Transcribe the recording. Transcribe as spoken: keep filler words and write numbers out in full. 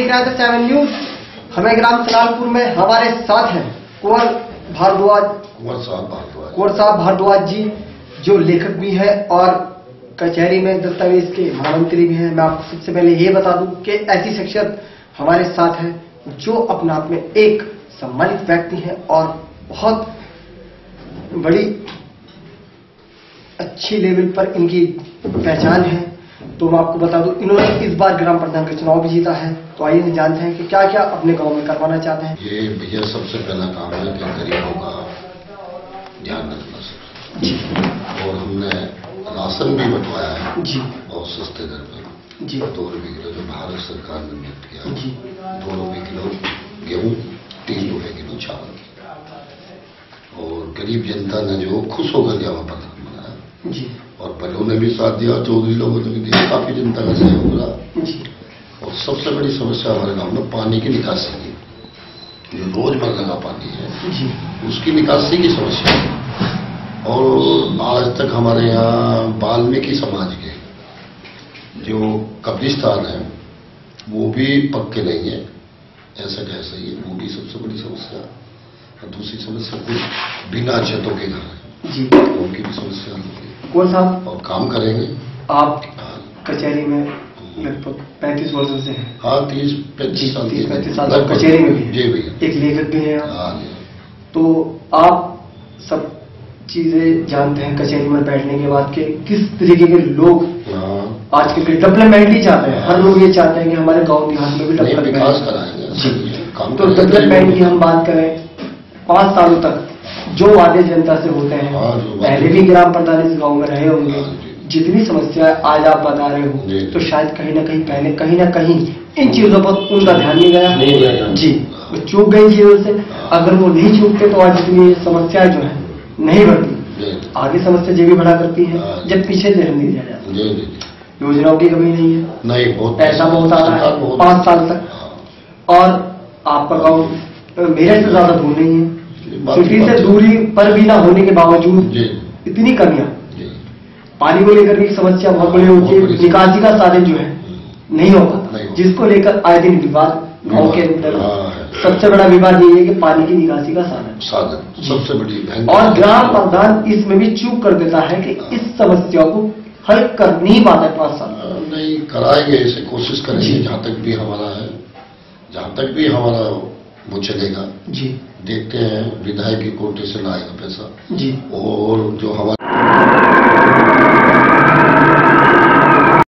देख रहे हैं तो सेवन न्यूज। हमें ग्राम सलालपुर में हमारे साथ हैं कुंवर भारद्वाज कुंवर साहब भारद्वाज कुंवर साहब भारद्वाज जी जो लेखक भी हैं और कचहरी में दस्तावेज के महामंत्री भी हैं। मैं आपको सबसे पहले ये बता दूं कि ऐसी शख्सियत हमारे साथ है जो अपने आप में एक सम्मानित व्यक्ति है और बहुत बड़ी अच्छी लेवल पर इनकी पहचान है। तो मैं आपको बता दूं इन्होंने इस बार ग्राम प्रधान का चुनाव भी जीता है। तो आइए हम जानते हैं कि क्या क्या अपने गांव में करवाना चाहते हैं। ये भैया सबसे पहला काम है कि गरीबों का ध्यान रखना सबसे, और हमने राशन भी बंटवाया है जी बहुत सस्ते दर पर जी, दो रुपये किलो जो भारत सरकार ने नियुक्त किया जी, दो रुपये किलो गेहूँ, तीन रुपये किलो चावल, और गरीब जनता ने जो खुश होकर दिया वहाँ पर जी, और बलों ने भी साथ दिया, चौधरी लोगों ने भी दिया, काफी जनता का सहयोग रहा। और सबसे बड़ी समस्या हमारे गांव में पानी की निकासी की, जो रोजमर्रा का पानी है जी, उसकी निकासी की समस्या। और आज तक हमारे यहाँ वाल्मीकि समाज के जो कब्रिस्तान है वो भी पक्के नहीं है, ऐसा कैसा ही है, वो भी सबसे बड़ी समस्या। और दूसरी समस्या कुछ बिना छतों के घर जी, उनकी भी समस्या होती। कौन साहब और काम करेंगे आप कचहरी में लगभग पैंतीस वर्षों से हैं। हाँ, तीस पैंतीस साल तीस पैंतीस साल कचहरी में भी जी भैया, एक लेखक भी हैं आप। तो आप सब चीजें जानते हैं कचहरी में बैठने के बाद के किस तरीके के लोग आजकल के डेवलपमेंट ही चाहते हैं। हर लोग ये चाहते हैं कि हमारे गाँव देहात में भी डेवलपमेंट कराएंगे। तो डेवलपमेंट की हम बात करें पाँच सालों तक जो वादे जनता से होते हैं, पहले भी ग्राम प्रधान इस गांव में रहे होंगे, जितनी समस्या आज आप बता रहे हो तो शायद कहीं ना कहीं पहले कहीं ना कहीं इन चीजों पर उनका ध्यान नहीं गया जी, वो चूक गई चीजों से। अगर वो नहीं चूकते तो आज इतनी समस्या जो है नहीं बढ़ती, आगे समस्या जो भी बढ़ा करती है जब पीछे ध्यान नहीं दिया जाता। योजनाओं की कमी नहीं है, पैसा बहुत आ रहा है पाँच साल तक, और आपका गाँव मेरे से ज्यादा दूर नहीं है, सिटी से दूरी पर भी ना होने के बावजूद इतनी कमियां। पानी को लेकर भी समस्या बहुत बड़ी होती है, निकासी का साधन जो है नहीं हो पाता, जिसको लेकर आए दिन विवाद गाँव के अंदर। सबसे बड़ा विवाद ये है कि पानी की निकासी का साधन साधन सबसे बड़ी, और ग्राम प्रधान इसमें भी चूक कर देता है कि इस समस्या को हल कर नहीं पाता है पाँच साल नहीं कराएंगे। ऐसे कोशिश करेंगे जहाँ तक भी हमारा है, जहाँ तक भी हमारा वो चलेगा जी। देखते हैं विधायक की कोटे से लाएगा पैसा जी, और जो हमारे